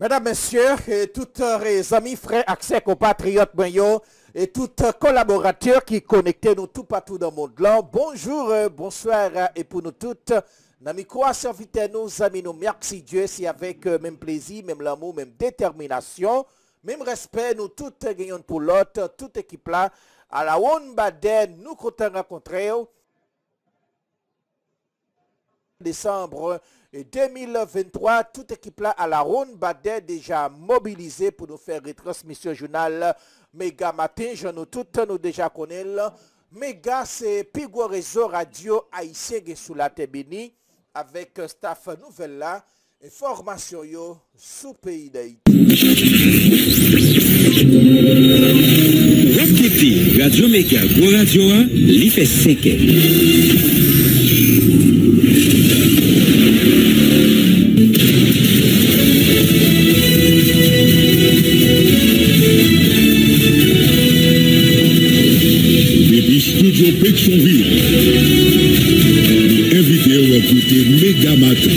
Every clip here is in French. Mesdames, Messieurs, et toutes les amis, frères, accès compatriotes, et tous les collaborateurs qui connectent nous tout partout dans le monde. Là, bonjour, bonsoir, et pour nous toutes, Nami quoi, servitez nous, amis, nous, merci Dieu, si avec même plaisir, même l'amour, même détermination, même respect, nous toutes gagnons pour l'autre, toute équipe là, à la one baden, nous comptons rencontrer. Décembre 2023, toute équipe là à la Ronde Badet déjà mobilisée pour nous faire retransmission journal Méga Matin. Je nous toutes nous déjà connaissons. Méga c'est Pigou Réseau Radio Haïtien sous la Tébéni avec staff nouvelle là et formation yo sous pays d'Haïti. Radio Méga, Gros Radio 1, l'IFE 5. Méga Matin.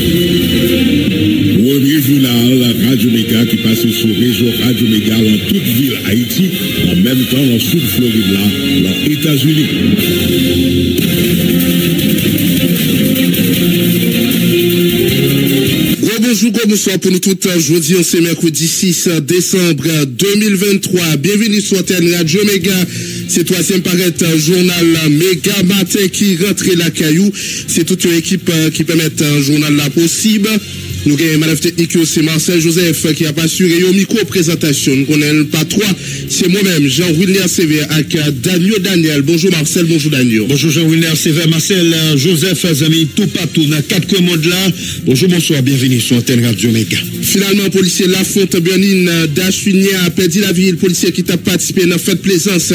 Premier journal Radio Méga qui passe sur réseau Radio Méga dans toute ville Haïti, en même temps dans le sud Floride là, dans les États-Unis. Bonjour, bonsoir pour nous toutes. Aujourd'hui, c'est mercredi 6 décembre 2023. Bienvenue sur Antenne Radio Méga. C'est troisième paraître journal Méga Matin qui rentre la caillou. C'est toute une équipe qui permet un journal là possible. Nous avons Madame Technique, c'est Marcel Joseph qui a pas assuré au micro-présentation. Nous connaissons pas trois. C'est moi-même, Jean-William Sévère avec Daniel. Bonjour Marcel, bonjour Daniel. Bonjour Jean-William Sévère, Marcel Joseph, amis, tout partout, dans quatre commandes là. Bonjour, bonsoir, bienvenue sur Antenne Radio Méga. Finalement, policier Lafonte Bernine d'Achunia a perdu la ville. Policier qui t'a participé dans Fête Plaisance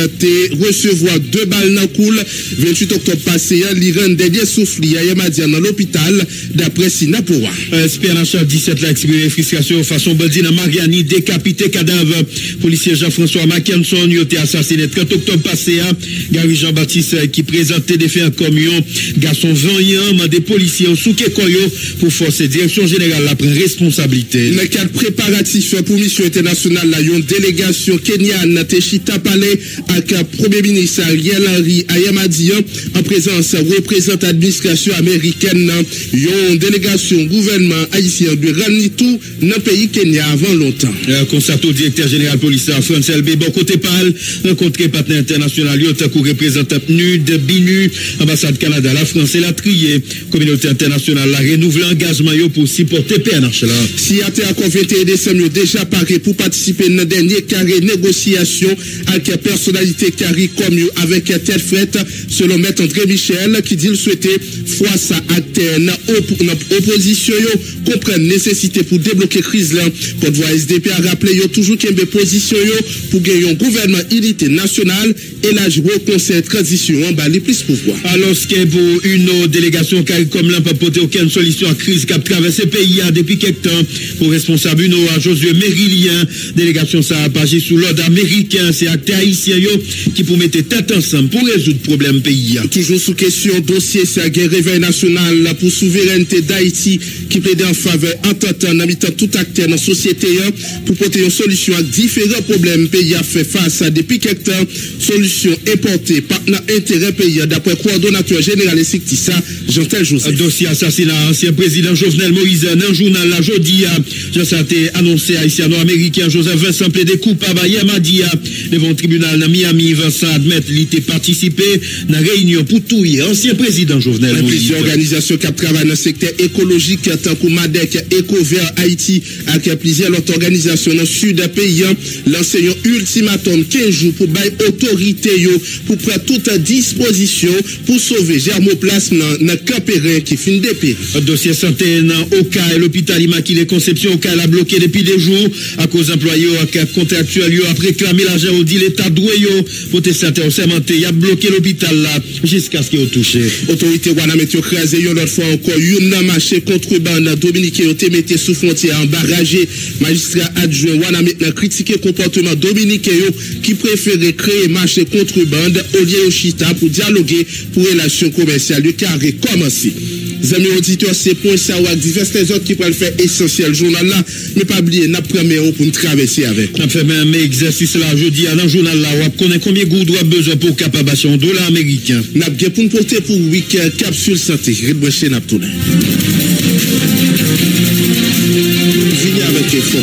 recevoir 2 balles dans le coule. 28 octobre passé, l'Iran dernier souffle, hier matin dans l'hôpital d'après Sinapoura. SPNH 17 l'a exprimé frustration façon bandit dans Mariani, décapité cadavre. Policier Jean-François Mackenson a été assassiné 30 octobre passé. Gary Jean-Baptiste qui présentait des faits en communion. Garçon 21 mandé policiers en souké koyo pour forcer direction générale la responsabilité. Dans le cadre préparatif pour mission internationale, il y a une délégation kenyane, Techita Palais, avec le Premier ministre Ariel Henry, Ayamadian, en présence représentant l'administration américaine. Il y a une délégation gouvernement haïtien de Ranitou dans le pays Kenya avant longtemps. Concerto directeur général police Frantz Elbé, bon côté parle, rencontré partenaire international, il y a représentant NUD, BINU, ambassade Canada, la France et la trier. Communauté internationale, la renouvelle l'engagement pour supporter PNH. Si accord 21 décembre déjà paré pour participer dans le dernier carré négociation avec personnalité carré comme avec tête frette selon maître André Michel qui dit le souhaiter fois ça atteint opposition comprendre nécessité pour débloquer crise là pour voir SDP a rappelé toujours qu'il y a position pour gagner un gouvernement unité nationale et la conseil transition en bas les plus pouvoir alors ce que pour une délégation carré comme là pas porter aucune solution à crise qui a traversé pays depuis quelques temps pour responsable UNO à Josué Mérilien, délégation ça a passé sous l'ordre américain, c'est acteurs haïtiens qui pour mettre tête ensemble pour résoudre problème pays. Toujours sous question dossier c'est guerre réveil national pour souveraineté d'Haïti qui plaide en faveur entente en habitant tout acteur dans société pour porter une solution à différents problèmes pays a fait face à depuis quelques temps solution importée par l'intérêt pays d'après coordonnateur général et sectissa Jean-Tel Joseph. Dossier assassinat ancien président Jovenel Moïse dans journal la jeudi ça a été annoncé haïtiano-américain Joseph Vincent plaidé coupable hier mardi devant le tribunal de Miami. Vincent admet qu'il était participé dans la réunion pour tuer ancien président Jovenel Moïse. Plusieurs organisations qui travaillent dans le secteur écologique, tant que MADEC, Éco-Vert Haïti, avec plusieurs autres organisations dans le sud du pays, lancent un ultimatum 15 jours pour bailler autorité pour prendre toute disposition pour sauver germoplasme dans le Campérin qui finit de pire. Dossier santé dans Oka et l'hôpital Imakile Conception qu'elle a bloqué depuis des jours à cause d'employés contractuels a réclamé l'argent au dit l'État doué protestataire sermenté a bloqué l'hôpital là jusqu'à ce qu'il ait touché. Autorité Guanamétio crasé une autre fois encore une marché contrebande Dominicains ont été mis sous frontière en barrage. Magistrat adjoint Wana maintenant critiqué le comportement dominicain qui préférait créer marché contrebande au lieu de chita pour dialoguer pour relations commerciales du carré commencé. Amis auditeurs, c'est pour ça ou diverses les autres qui peuvent faire essentiel journal là, mais pas oublier n'a premier pour nous traverser avec. N'a fait même exercice là jeudi à dans journal là, on connaît combien goût doit besoin pour capable $1 américain. N'a bien pour porter pour week-end capsule santé, rebrancher n'a tourner.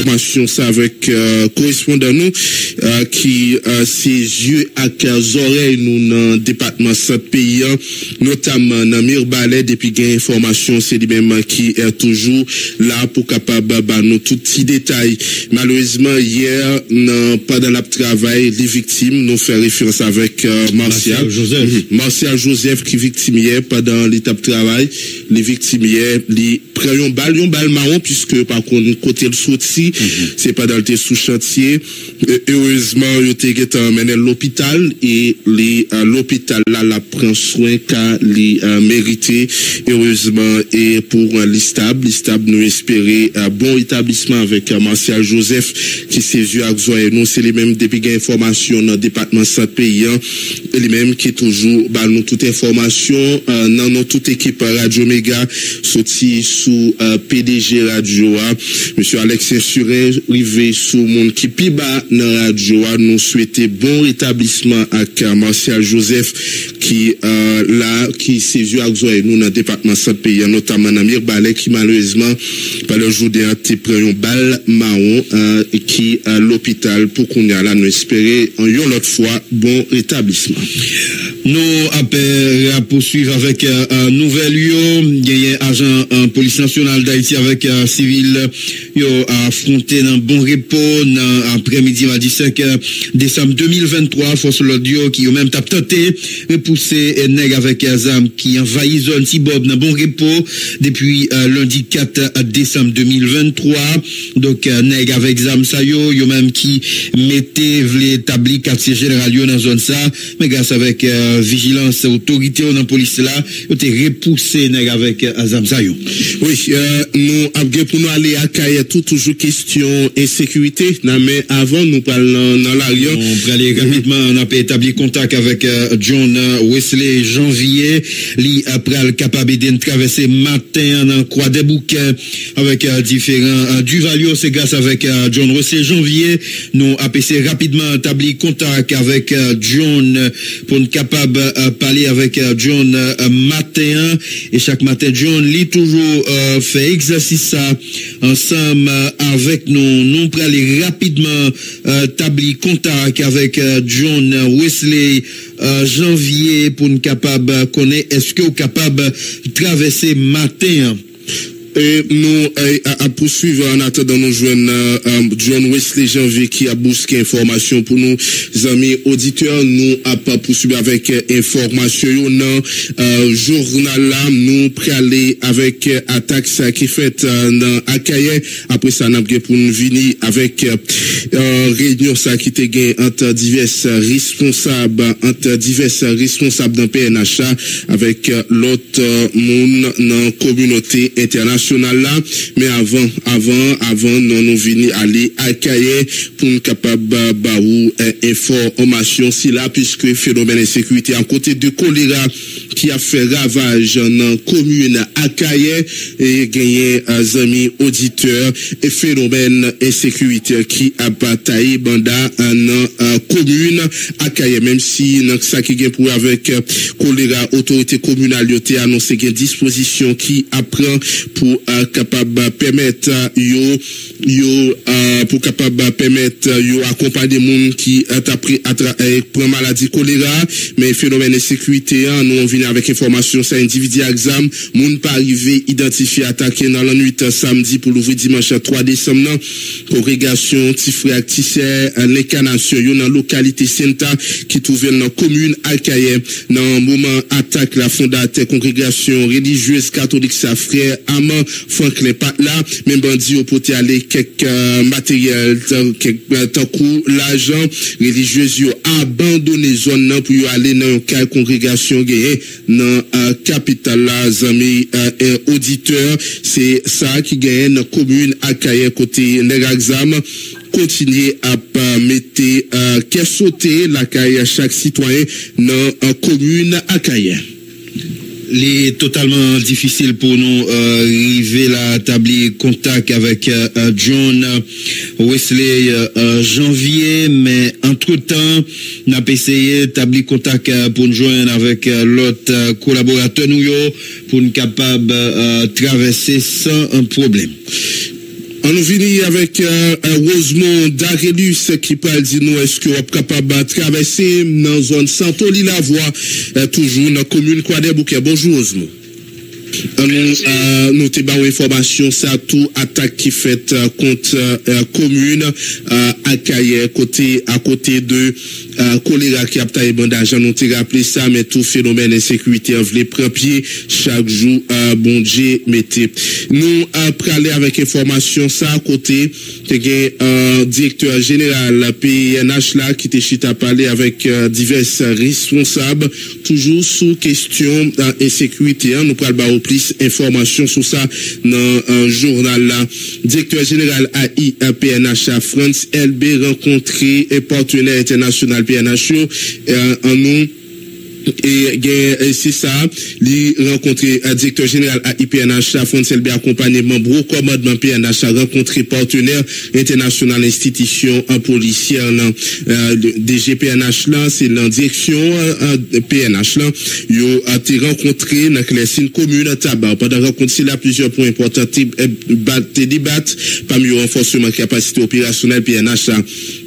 Information ça avec correspondant nous qui ses yeux à oreilles nous dans département centre pays notamment dans Mirbalet depuis gain information c'est lui même qui est toujours là pour capable ba nous tout petit détail malheureusement hier pendant le travail des victimes nous fait référence avec Martial Joseph Martial Joseph qui victime hier pendant l'étape travail les victimes hier les prennent une balle marron puisque par contre côté le sorti c'est pas dans le sous chantier heureusement il était emmené à l'hôpital et l'hôpital là la prend soin car il mérité heureusement et pour l'istable nous espérer un bon établissement avec Martial Joseph qui ses yeux à nous c'est les mêmes depuis gain information dans département centre pays les mêmes qui toujours bah nous toute information dans notre toute équipe Radio Méga sorti sous PDG Radio Monsieur Alexis Suré, rivé sous monde qui piba dans radio, nous souhaiter bon rétablissement à Martial Joseph qui là qui ses yeux à nous dans le département centre pays notamment dans Mirbalet qui malheureusement par le jour des prend une balle marron qui à l'hôpital pour qu'on y a là nous espérer en une autre fois bon rétablissement. Nous appelons à poursuivre avec un nouvel lieu, gagnant agent en police nationale d'Haïti avec un civil yo affronté dans bon repos dans après-midi 25 décembre 2023 force l'audio qui yo même t'a tenté repousser nèg avec armes qui envahit zone Tibob dans bon repos depuis lundi 4 décembre 2023 donc nèg avec armes ça yo même qui mettait l'établi quartier général yo dans zone ça mais grâce avec vigilance autorité dans police là yo t'ai repoussé nèg avec armes ça yo oui nous avons pour nous aller à Kaya tout toujours question insécurité mais avant nous parlons dans l'arrière on va aller rapidement on a établi contact avec John Wesley Janvier lui après le capable de traverser matin en croix des bouquins avec différents Duvalio c'est grâce avec John Russell Janvier nous APC rapidement établi contact avec John pour nous capable parler avec John matin et chaque matin John lui toujours fait exercice ça ensemble avec nous, nous pour aller rapidement établir contact avec John Wesley Janvier pour nous capable connaître est-ce que vous capable traverser matin. Et nous à poursuivre en attendant nous jeunes John Wesley Janvier qui a bousqué information pour nous amis auditeurs nous à pas poursuivre avec information dans journal là nous prêt aller avec attaque ça qui fait dans Akaye après ça n'a pour nous venir avec réunion ça qui était gain entre divers responsables dans PNH avec l'autre monde dans communauté internationale là, mais avant, nous venons aller à Kaye pour nous capable barou information si là, puisque le phénomène d'insécurité à côté de choléra qui a fait ravage dans la commune à Kaye et gagné amis auditeurs et phénomène insécurité qui a bataillé banda dans commune à Kaye, même si dans ça qui est pour avec choléra, autorité communale a annoncé une disposition qui apprend pour capable permettre pour capable permettre yo accompagner monde qui prend maladie choléra mais phénomène insécurité nous on vient avec information ça individu exam monde pas arrivé identifié attaqué dans la nuit samedi pour l'ouvrir dimanche 3 décembre congrégation Tifrère Tissé l'incarnation yo dans localité Senta qui trouve dans commune Alcaye dans moment attaque la fondateur congrégation religieuse catholique sa frère Amant Jean, Franklin pas là, même bandit au poté aller quelques matériel, quelques tant coup l'argent religieux abandonné zone pour aller dans une congrégation gagné dans capitale là amis auditeurs, c'est ça qui gagne dans commune Akaye côté Neraxam. Continuer à mettre qu'est sauter la caille à chaque citoyen dans une commune à Caille. Il est totalement difficile pour nous arriver à établir contact avec John Wesley Janvier, mais entre-temps, nous avons essayé d'établir contact pour nous joindre avec l'autre collaborateur pour nous capable traverser sans un problème. On nous finit avec Rosemont d'Arélus qui parle dit nous est-ce qu'on est capable de traverser dans zone Santoli la voie toujours dans la commune Kouadebouké. Bonjour Rosemont. Nous te barons information ça tout attaque qui fait contre commune à Kaye côté à côté de choléra qui a pta et bandage. Nous te rappelé ça mais tout phénomène d'insécurité en vle prend pied chaque jour bon Dieu mettez. Nous praler avec information ça à côté te gain directeur général la PNH là qui te chita parler avec divers responsables toujours sous question d'insécurité. Nous pral ba plus information sur ça dans un journal là. Directeur général AI PNH Frantz Elbé rencontré et partenaire international PNH en nous et c'est ça lui rencontrer directeur général à IPNH Frantz Elbé accompagnement bro commandement PNH rencontrer partenaire international institution policière DGPNH là c'est la direction PNH là yo a été rencontré dans Clessine commune Tabar pendant rencontre là plusieurs points importants te débat parmi renforcement capacité opérationnelle PNH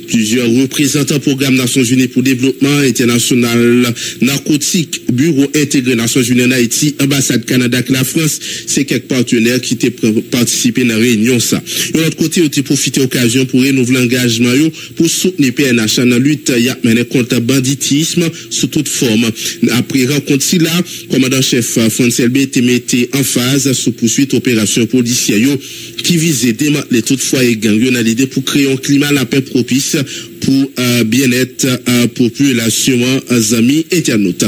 plusieurs représentants programme Nations Unies pour développement international narcotique, bureau intégré Nations Unies en Haïti, ambassade Canada que la France, c'est quelques partenaires qui ont participé dans la réunion ça. De l'autre côté, on a profité occasion pour renouveler l'engagement pour soutenir PNH dans la lutte contre banditisme sous toute forme. Après rencontre là, commandant chef Frantz Elbé était mis en phase sous poursuite opération policière qui visait démanteler toutefois et gagner dans l'idée pour créer un climat à la paix propice pour bien-être population amis internautes.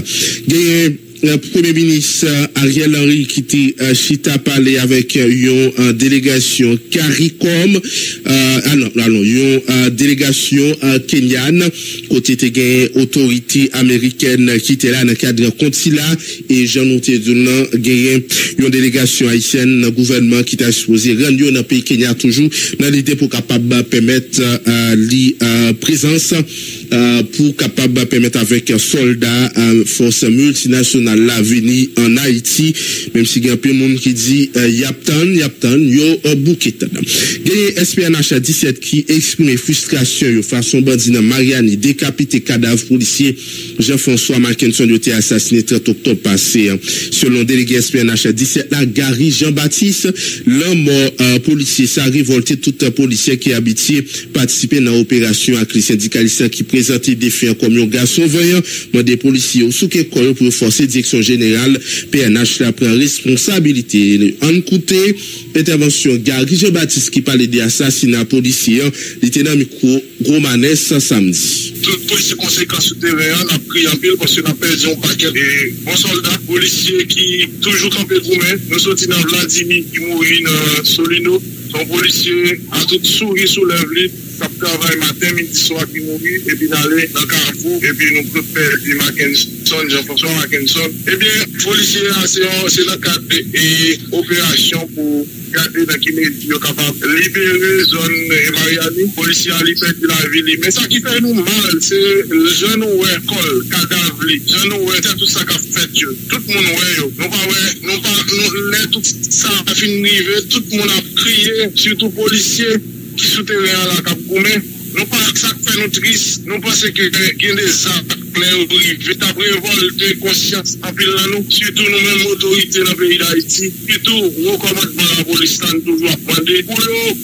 Le Premier ministre Ariel Henry qui était chita parler avec une délégation CARICOM, une délégation kenyane, côté te gagne autorité américaine qui était là dans le cadre consulat et Jean Nouté Doulan gagne une délégation haïtienne, le gouvernement qui t'a supposé rendre dans le pays Kenya toujours dans l'idée pour capable permettre la présence pour capable permettre avec soldats, forces multinationales l'avenir en Haïti, même si il y a un peu de monde qui dit Yaptan, yo bouquet. Gagné SPNH à 17 qui exprime frustration yo façon bandit dans Mariani, décapité cadavre policier Jean-François Mackenson qui a été assassiné 30 octobre passé. Selon délégué SPNH à 17, là, Gary Jean-Baptiste, l'homme mort policier, ça a révolté tout un policier qui habitué participer dans l'opération avec les syndicalistes qui présentait des faits comme un garçon veillant, mais des policiers au souké pour forcer direction générale PNH la prend responsabilité. En côté, intervention Gary Jean-Baptiste qui parlait des assassinats policiers, il était dans le micro Romanes samedi. Toute police conséquence souterraine a pris en pile parce qu'on a perdu un paquet de bons soldats, policiers qui toujours campaient pour nous. Nous sommes dans Vladimir qui mourit dans Solino. Son policier a tout souri sous l'œuvre. Cap travail matin, midi, soir, qui mourit, et puis d'aller dans Carrefour, et puis nous pouvons faire, puis Mackenson, Jean-François Mackenson. Eh bien, les policiers, c'est dans le cadre d'opération pour garder dans qui est capable de libérer zone et Mariani, les policiers à liberté de la ville. Mais ça qui fait nous mal, c'est le jeune ou école, cadavre, le jeune ou c'est tout ça qu'a fait Dieu. Tout le monde ouais, nous pas, nous, tout ça a fini, tout le monde a crié, surtout policiers. Qui souterrain à la Cap Goumé, nous pensons que ça fait nous triste, nous pensons que il y a des actes clairs ou privés, après révolter conscience en pile dans nous, surtout nous-mêmes autorités dans le pays d'Haïti, surtout recommandement de la police, nous toujours demander pour nous.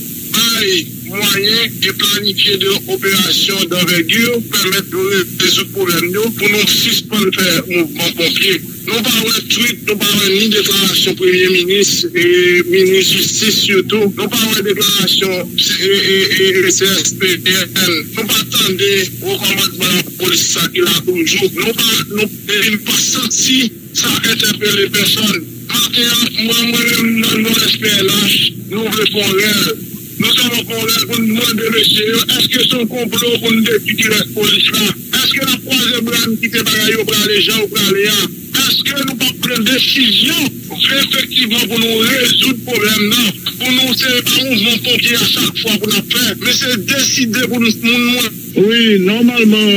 et moyens de planifier des opérations d'envergure permettent de résoudre problème pour nous suspendre faire mouvement pompier. Nous parlons de tweet, nous parlons ni déclaration Premier ministre et ministre Justice surtout. Nous parlons de déclaration CSP, nous partons des recommandements pour les sacs qui l'a toujours. Nous pas senti ça interpeller personne. Maintenant, moi-même, dans mon SPNH, nous voulons réel. Nous sommes pour réel pour nous demander, monsieur, est-ce que son complot pour nous détruire la police là? Est-ce que la troisième blâme qui te bagaille au bras les gens au bras les gens? Est-ce que nous pouvons prendre décision effectivement pour nous résoudre le problème là? Pour nous, c'est pas mouvement pompier à chaque fois pour nous faire, mais c'est décider pour nous. Oui, normalement,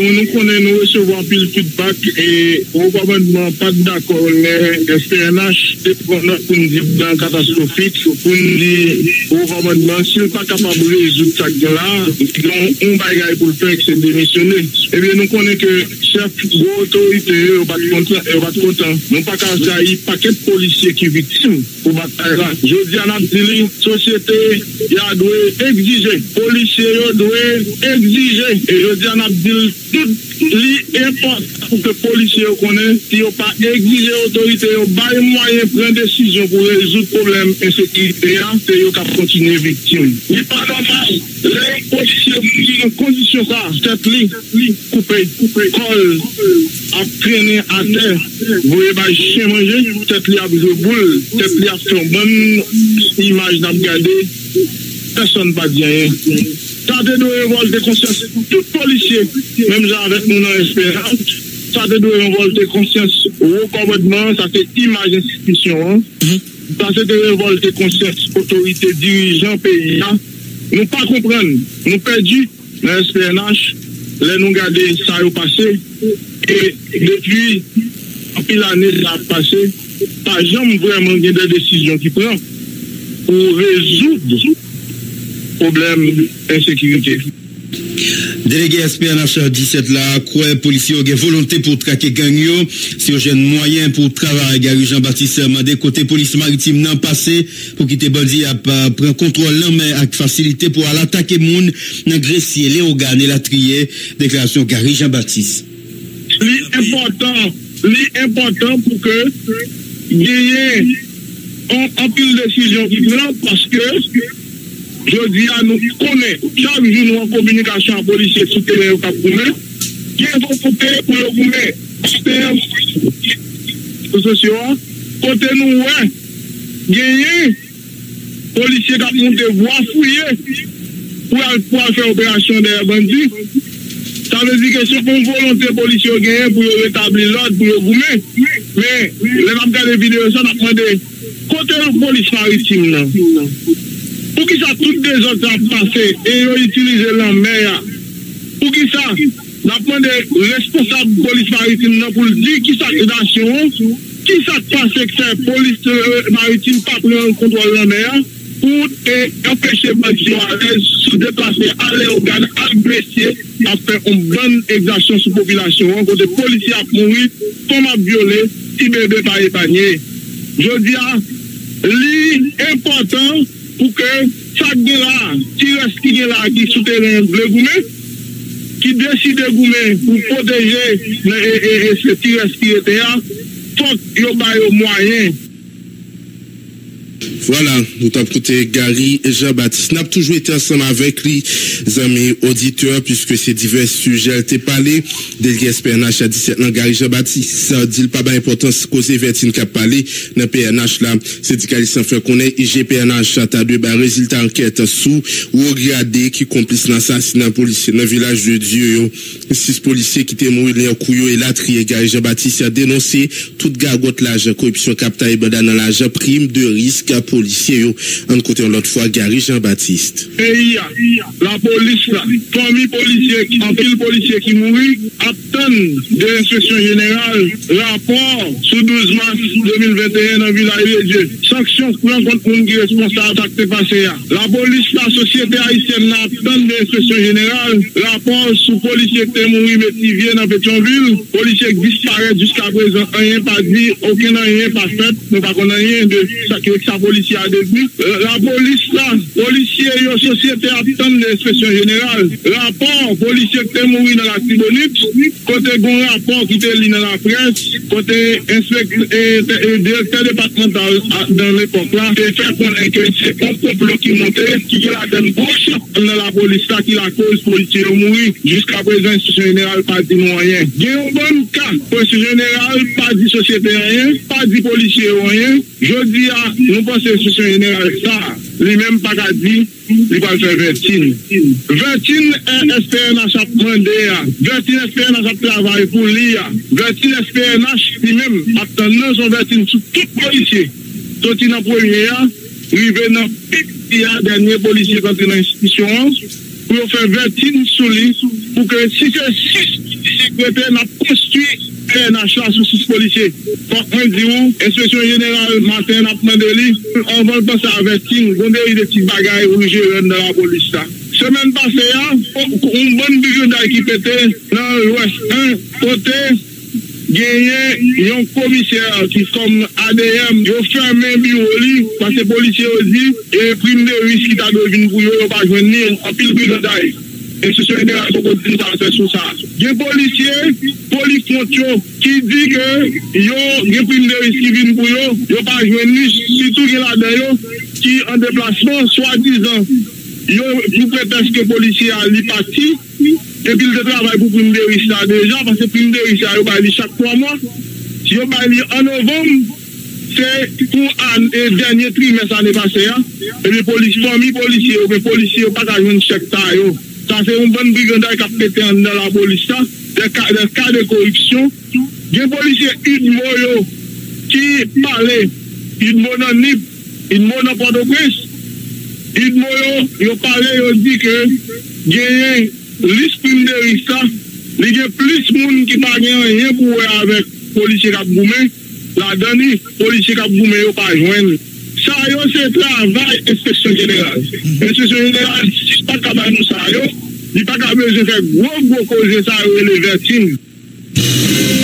on nous connaît, nous recevons pile feedback et au gouvernement pas d'accord, les SPNH, pour nous dire dans catastrophique, pour nous dire au gouvernement, si on n'est pas capable de résoudre ça là, on va y aller pour le faire, c'est démissionner. Eh bien, nous connaissons que chef de l'autorité, on va être content. Nous ne pouvons pas qu'il y ait un paquet de policiers qui sont victimes pour bataille là. Je dis à la société, il doit exiger. Les policiers doivent exiger. Et je dis à Abdil, tout l'important pour que les policiers connaissent, si ils n'ont pas exigé l'autorité, ils n'ont pas les moyens de prendre des décisions pour résoudre le problème de sécurité, c'est qu'ils ont continué victime. Il n'est pas normal, les policiers qui ont conditionné ça, cette ligne, coupée, colle, à traîner à terre, vous voyez, bah, chien manger, cette ligne à boule, cette ligne à faire une bonne image d'abgadé, personne ne va dire rien. Ça de révolter conscience, tout policier, même avec nous dans l'espérance, ça de révolter conscience au commandement, ça c'est image institution, ça c'est de révolter conscience, autorité, dirigeant, pays. Nous pas comprendre, nous perdus dans l'espérance, les nous garder ça au passé, et depuis l'année ça a passé, pas jamais vraiment des décisions qui prennent pour résoudre problème d'insécurité. Délégué SPNH 17 là, quoi, policiers ont volonté pour traquer gangio, si on jeune moyen pour travailler, Gary Jean-Baptiste a des côtés police maritime n'en passé, pour quitter bandit à prendre contrôle en main avec facilité pour aller attaquer moun, n'agresser les organes et la trier, déclaration Gary Jean-Baptiste. L'important pour que, gagner, on pile décision qui prend parce que, je dis à nous, connaît, chaque jour nous en communication à policiers sur le terrain au Cap-Goumé, qui est pour côté pour le Goumé, côté nous, ouais, gagner, policiers qui ont monté voie fouillée pour faire opération des bandits. Ça veut dire que c'est une volonté policiers gagnent pour rétablir l'ordre pour le Goumé, mais les membres des vidéos, ça n'a pas de côté la police maritime. Pour qui ça, toutes les autres ont passé et ils ont utilisé la mer. Pour qui ça, la prendre des responsables de police maritime pour dire qui ça, les nations, qui ça passe que c'est police maritime pas prendre le contrôle de la mer pour empêcher les gens à se déplacer, aller au garde, agresser, à faire une bonne exaction sur la population. Quand les policiers ont mouru, tombent à violer, si bébé pas épargné. Je dis à l'important. Pour que chaque là, qui reste qui est là, qui soutient le Goumé, qui décide de Goumé pour protéger ce qui reste qui était là, il faut qu'il y ait un moyen. Voilà, nous t'avons écouté Gary et Jean-Baptiste. Nous avons toujours été ensemble avec les amis auditeurs, puisque c'est divers sujets. Elle t'a parlé, délégué SPNH à 17 ans, Gary Jean-Baptiste, dit le pas d'importance, causé Vertine qui a parlé, dans PNH là, syndicaliste en fait qu'on est, IGPNH, t'as deux, résultat enquête sous, ou regardé qui complice l'assassinat policier dans le village de Dieu, 6 policiers qui étaient morts, les couillots et la trier, Gary Jean-Baptiste a dénoncé toute gargote l'argent, corruption captée, dans l'argent, prime de risque, policiers, en côté l'autre fois, Gary Jean-Baptiste. Pays, la police, là, parmi policiers, en pile policiers qui mourent, attendent de l'inspection générale, rapport sous 12 mars 2021 dans Village des Dieux. Sanctions contre les qui responsable de l'acte passé. La police, la société haïtienne, attend de l'inspection générale, rapport sous policiers qui mourent, mais qui viennent dans Pétionville, policiers qui disparaissent jusqu'à présent, rien pas dit, aucun rien pas fait, nous ne connaissons rien de ça. policier a depuis. La police là, policier et la société attend l'inspection générale. Rapport, policier qui est mort dans la Tibonite, côté bon rapport qui est lié dans la presse, côté inspecteur et directeur départemental dans l'époque là, et fait connaître que c'est un complot qui montait, qui est la donne gauche dans la police là, qui la cause policier mourir. Jusqu'à présent, l'inspection générale n'a pas dit rien. Il y a un bon cas, l'inspection générale n'a pas dit société rien, pas dit policier rien. Je dis à nous pensons que l'inspection générale, ça, lui-même pas qu'à dire. Il va faire 20 SPNH a demandé, 20 SPNH a travaillé pour l'IA, 20 SPNH lui-même a tendance son 20 sur tout policier. Tout il en premier, il vient dans le dernier policier dans l'institution, pour faire 20 sur lui, pour que si c'est 6 secrétaires n'a construit PNH là sous 6 policiers. Quand on dit où, l'inspection générale, matin, on a demandé, on va passer à Vesting, on a eu des petits bagages où j'ai dans la police là. Semaine passée, une bonne bijoudale qui pétait dans l'Ouest 1, côté, il y a un commissaire qui, comme ADM, il a fermé un bureau parce que les policiers ont dit, et prime de risque qui t'a devenu pour eux, ils n'ont pas venir en pile bijoudale. Et ce serait sur ça. Il y a des policiers, police qui dit que y a pris de risque qui viennent pour eux, ils n'ont pas joué, surtout qu'il y a là-dedans, qui en déplacement, soi-disant, ils prétendent que les policiers sont partis, et puis ils travaillent pour prime de risque là déjà, parce que prime de risque, ils baillent chaque 3 mois. Si ils baillent en novembre, c'est pour le dernier trimestre l'année passée, et les policiers, les policiers n'ont pas joué chaque taille. Ça, c'est une bonne brigandage qui a pété dans la police, des cas de corruption. Des policiers, ils m'ont qui parlaient, ils m'ont dans NIP, ils m'ont dans Port-au-Prince, ils m'ont parlé, ils ont dit que il y a une liste de risque, il y a plus de monde qui parle rien pour avec les policiers qui ont boumé, la dernière, les policiers qui ont boumé, ils n'ont pas joindre. Ça, c'est le travail de l'inspection générale. L'inspection générale, si pas capable de nous ça, il n'y a pas capable de faire gros causer ça et les victimes.